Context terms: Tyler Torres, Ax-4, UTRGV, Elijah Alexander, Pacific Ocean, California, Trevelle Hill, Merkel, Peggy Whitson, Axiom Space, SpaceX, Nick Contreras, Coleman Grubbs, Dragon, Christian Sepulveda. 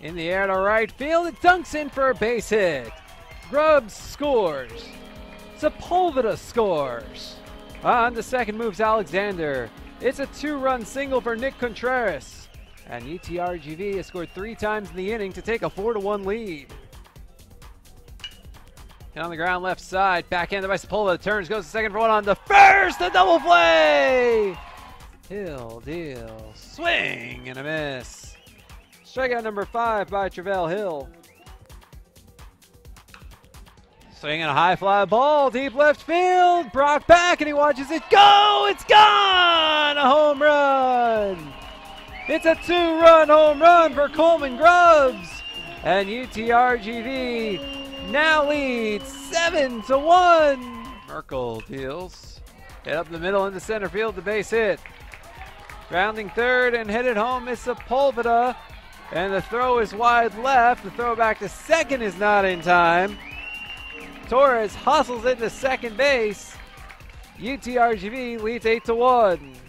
In the air to right field, it dunks in for a base hit. Grubbs scores. Sepulveda scores. On to second moves Alexander. It's a two-run single for Nick Contreras. And UTRGV has scored 3 times in the inning to take a 4-1 lead. And on the ground left side, backhanded by Sepulveda, turns, goes to second for 1 on the first, a double play! Hill deal, swing and a miss. Strikeout number 5 by Trevelle Hill. Swinging a high fly ball, deep left field, brought back, and he watches it go, it's gone! A home run! It's a 2-run home run for Coleman Grubbs, and UTRGV now leads 7-1. Merkel deals, hit up the middle into center field, the base hit. Grounding third and headed home is Sepulveda, and the throw is wide left, the throw back to second is not in time. Torres hustles into second base. UTRGV leads 8-1.